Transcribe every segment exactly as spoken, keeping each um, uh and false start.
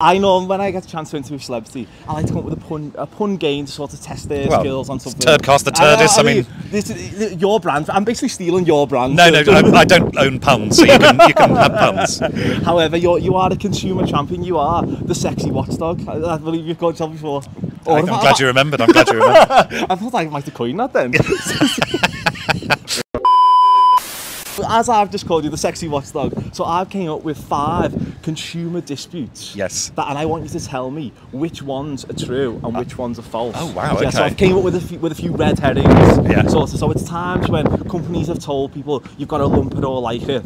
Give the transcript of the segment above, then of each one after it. I know when I get a chance to interview celebrity, I like to come up with a pun, a pun game to sort of test their well, skills on something. Turd cost the turdis. I, I, I mean, this is your brand. I'm basically stealing your brand. No, no, I, I don't own puns, so you can you can have puns. However, you're, you are a consumer champion. You are the sexy watchdog. I, I believe you've got yourself before. Or I, I'm glad I, you remembered. I'm glad you remembered. I thought I might have coined that then. As I've just called you the sexy watchdog, so I've came up with five consumer disputes. Yes. That, and I want you to tell me which ones are true and which ones are false. Oh wow! Yeah, okay. So I've came up with a few, with a few red herrings. Yeah. Sort of. So it's times when companies have told people you've got to lump it or like it,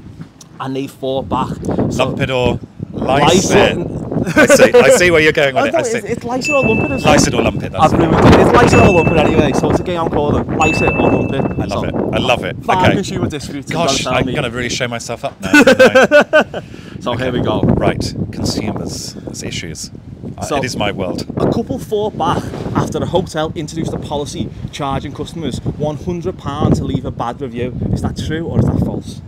and they fought back. So, lump it or like it. I see, I see where you're going with oh, it. No, I see. It's, it's Lycett or Lump It, isn't it? Lycett or Lump It, that's I've it. It. It's Lycett or Lump It anyway, so it's a game I'm calling Lycett or Lump It. I love so, it, I love it. Five okay. consumer disputes. Gosh, I'm going to really show myself up now. So okay. Here we go. Right, consumers as issues. So, it is my world. A couple fought back after a hotel introduced a policy charging customers one hundred pounds to leave a bad review. Is that true or is that false?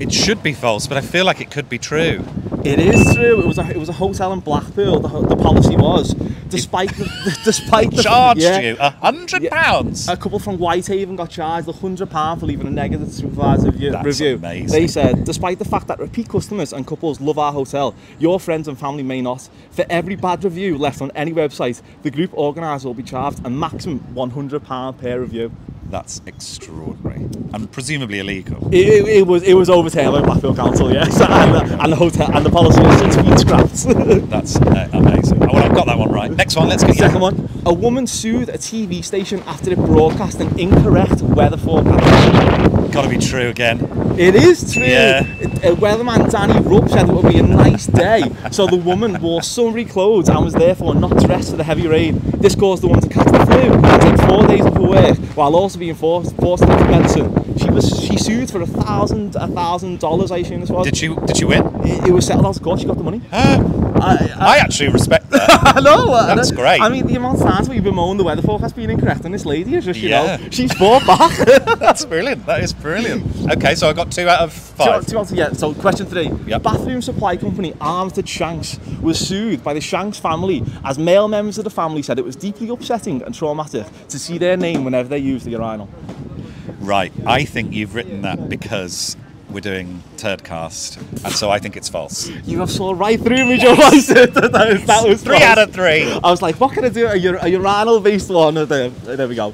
It should be false, but I feel like it could be true. It is true. It was a it was a hotel in Blackpool. The, the policy was, despite the, the, despite the, charged yeah, you a hundred pounds. A couple from Whitehaven got charged a hundred pounds for leaving a negative supervised review. That's review. Amazing. They said, despite the fact that repeat customers and couples love our hotel, your friends and family may not. For every bad review left on any website, the group organiser will be charged a maximum one hundred pound per review. That's extraordinary and presumably illegal. It, it, it was it was overturned by Blackpool Council, yes, and, uh, and the hotel and the policy has since been scrapped. That's uh, amazing. Oh, well, I've got that one right. Next one, let's get second one. A woman sued a T V station after it broadcast an incorrect weather forecast. Got to be true again. It is true. Yeah. Uh, weatherman Danny Rupp said it would be a nice day, so the woman wore summery clothes and was therefore not dressed for the heavy rain. This caused the woman to catch the flu and take four days off work while also being forced forced into medicine. She was she sued for a thousand a thousand dollars. I assume this was. Did she did she win? It, it was settled out of court. She got the money. Uh, I, I, I actually respect that. I know. That's uh, great. I mean, the amount of times where you bemoan the weather forecast being incorrect, and this lady is just you yeah. know she's fought back. That's brilliant. That is brilliant. Okay, so I got two out of five. Two, two out of, yeah. So question three. Yep. Bathroom supply company Armitage Shanks was sued by the Shanks family as male members of the family said it was deeply upsetting and traumatic to see their name whenever they used the urinal. Right, I think you've written that because we're doing Turdcast, and so I think it's false. You have saw right through me, Joe Lycett. That, that, that was three false. Out of three. I was like, what can I do? A, a urinal-based one. There, there we go.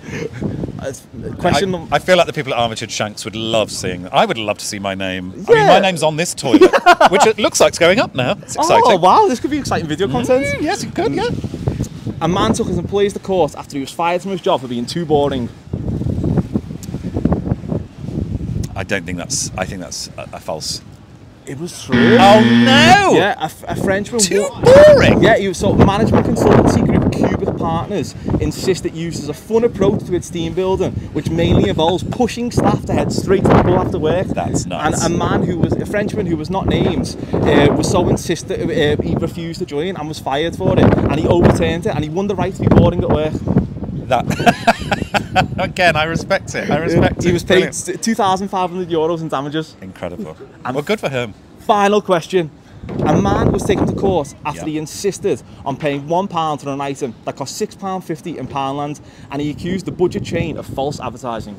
Question. I, I feel like the people at Armitage Shanks would love seeing that. I would love to see my name. Yeah. I mean, my name's on this toilet, which it looks like it's going up now. It's exciting. Oh, wow, this could be exciting video content. Mm, yes, it could, yeah. A man took his employees to court after he was fired from his job for being too boring. I don't think that's. I think that's a, a false. It was true. Oh no! Yeah, a, a Frenchman. Too boring. Yeah, he was sort of management consultancy group Cubic Partners insists it uses a fun approach to its team building, which mainly involves pushing staff to head straight to the pool after work. That's nice. And a man who was a Frenchman who was not named uh, was so insistent uh, he refused to join and was fired for it, and he overturned it, and he won the right to be boring at work. That again, I respect it. I respect it. He was paid two thousand five hundred euros in damages. Incredible. And well, good for him. Final question: a man was taken to court after yep. he insisted on paying one pound for an item that cost six pound fifty in Poundland, and he accused the butcher chain of false advertising.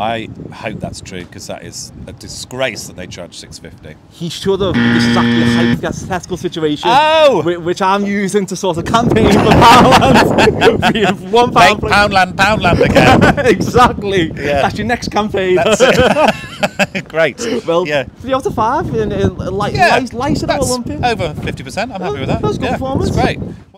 I hope that's true because that is a disgrace that they charge six fifty. He should have. This is actually a hypothetical situation, oh! which I'm using to sort of campaign for Poundland. one pound, Make Poundland, Poundland again. Exactly. Yeah. That's your next campaign. That's it. Great. Well, yeah. Three out of five in, in, in, in yeah. Lycett or Lump It. Over fifty percent. I'm happy with that. That was good yeah, performance. That's great.